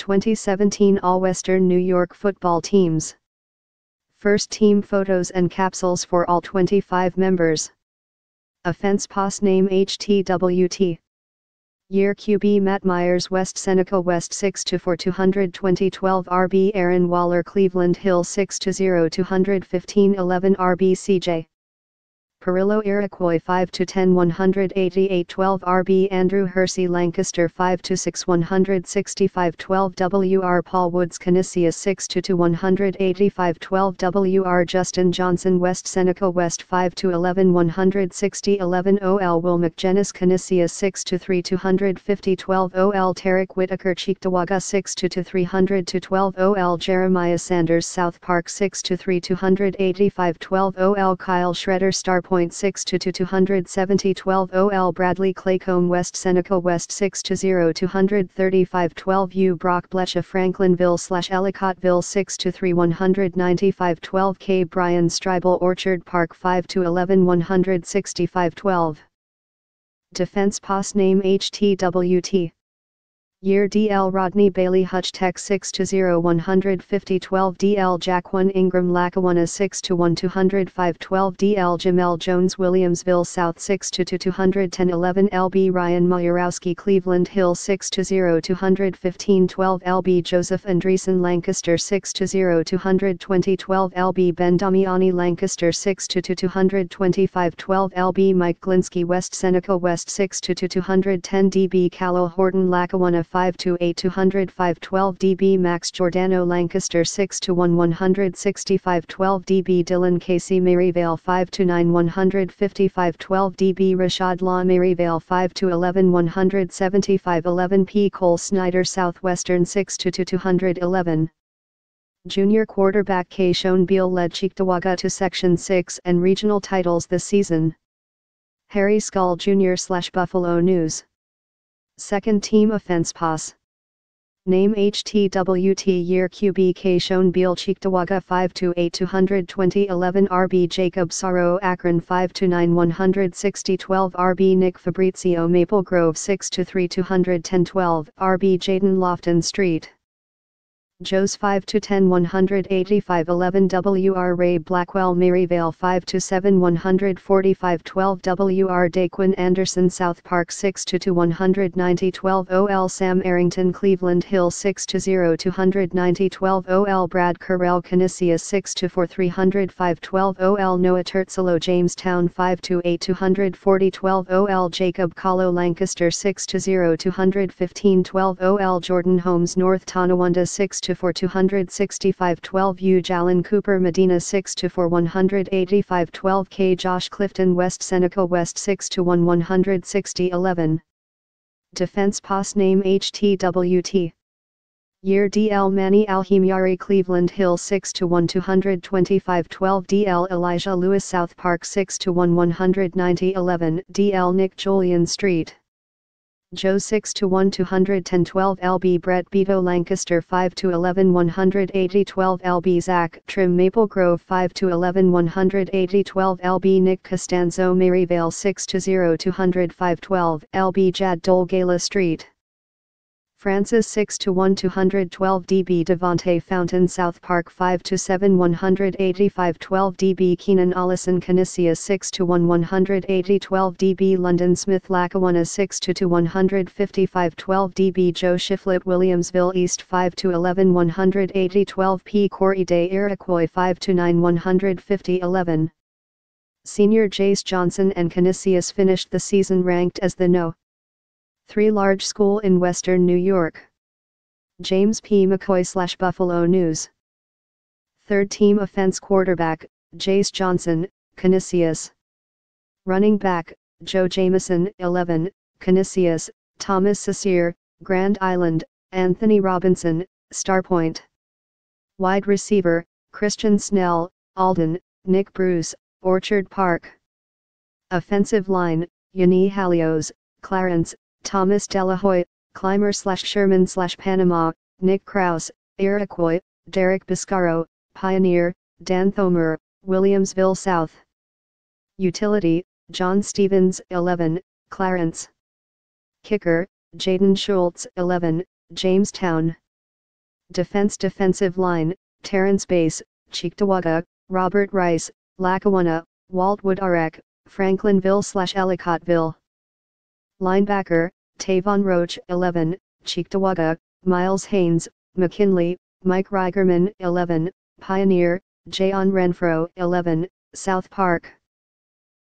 2017 All-Western New York football teams. First team photos and capsules for all 25 members. Offense pass name HTWT. Year QB Matt Myers West Seneca West 6-4 200 2012 RB Aaron Waller Cleveland Hill 6-0 215 11 RB CJ Perillo Iroquois 5-10 188 12 RB Andrew Hersey Lancaster 5-6 165 12 WR Paul Woods Canisius 6-2 185 12 WR Justin Johnson West Seneca West 5-11 160 11 OL Will McGinnis Canisius 6-3 250 12 OL Tarek Whitaker Cheektowaga 6-2 300 12 OL Jeremiah Sanders South Park 6-3 285 12 OL Kyle Schroeder Starpoint 6-2 270 12 OL Bradley Claycomb West Seneca West 6-0 235 12 U Brock Blecha Franklinville/Ellicottville 6-3 195 12 K Brian Stribel Orchard Park 5-11 165 12 Defense pass name HTWT Year DL Rodney Bailey Hutch Tech 6-0 150 12 DL Jaquan Ingram Lackawanna 6-1 205 12 DL Jamel Jones Williamsville South 6-2 210 11 LB Ryan Majorowski Cleveland Hill 6-0 215 12 LB Joseph Andreessen Lancaster 6-0 220 12 LB Ben Damiani Lancaster 6-2 225 12 LB Mike Glinsky West Seneca West 6-2 210 DB Callow Horton Lackawanna 5-8 205 12 DB Max Giordano Lancaster 6-1 165 12 DB Dylan Casey Maryvale 5-9 155 12 DB Rashad Law Maryvale 5-11 175 11 P Cole Snyder Southwestern 6-2 211 Junior quarterback Keyshawn Beal led Cheektowaga to Section 6 and regional titles this season. Harry Skull Jr/Buffalo News. Second team offense pass. Name HTWT Year QB Keyshawn Beal Cheektowaga 5-8 220 11 RB Jacob Saro Akron 5-9 160 12 RB Nick Fabrizio Maple Grove 6-3 210 12 RB Jaden Lofton Street Joes 5-10 185 11 WR Ray Blackwell Maryvale 5-7 145 12 WR Daquin Anderson South Park 6-2 190 12 OL Sam Arrington Cleveland Hill 6-0 290 12 OL Brad Carell Canisius 6-4 305 12 OL Noah Tertzelo Jamestown 5-8 240 12 OL Jacob Kahlo Lancaster 6-0 215 12 OL Jordan Holmes North Tonawanda 6-4 265 12 U Jalen Cooper Medina 6-4 185 12 K Josh Clifton West Seneca West 6-1 160 11 Defense pass name HTWT Year DL Manny Alhimyari Cleveland Hill 6-1 225 12 DL Elijah Lewis South Park 6-1 190 11 DL Nick Julian Street Joe 6-1 210 12 LB Brett Beto Lancaster 5-11 180 12 LB Zach Trim Maple Grove 5-11 180 12 LB Nick Costanzo Maryvale 6-0 205 12 LB Jad Dole Gala Street Francis 6-1 212 DB Devontae Fountain South Park 5-7 185 12 DB Keenan Allison Canisius 6-1 180 12 DB London Smith Lackawanna 6-2 155 12 DB Joe Shiflett Williamsville East 5-11 180 12 P Corey Day Iroquois 5-9 150 11 Senior Jace Johnson and Canisius finished the season ranked as the No. 3 large school in Western New York. James P. McCoy/Buffalo News. Third team offense quarterback, Jace Johnson, Canisius. Running back, Joe Jamison, 11, Canisius, Thomas Cicere, Grand Island, Anthony Robinson, Starpoint. Wide receiver, Christian Snell, Alden, Nick Bruce, Orchard Park. Offensive line, Yanni Halios, Clarence, Thomas Delahoy, Clymer/Sherman/Panama, Nick Krause, Iroquois, Derek Biscaro, Pioneer, Dan Thomer, Williamsville South. Utility, John Stevens, 11, Clarence. Kicker, Jaden Schultz, 11, Jamestown. Defense Defensive Line, Terrence Bass, Cheektowaga, Robert Rice, Lackawanna, Waltwood Arak, Franklinville/Ellicottville. Linebacker, Tavon Roach 11, Cheektowaga, Miles Haynes, McKinley, Mike Reigerman 11, Pioneer, Jayon Renfro 11, South Park.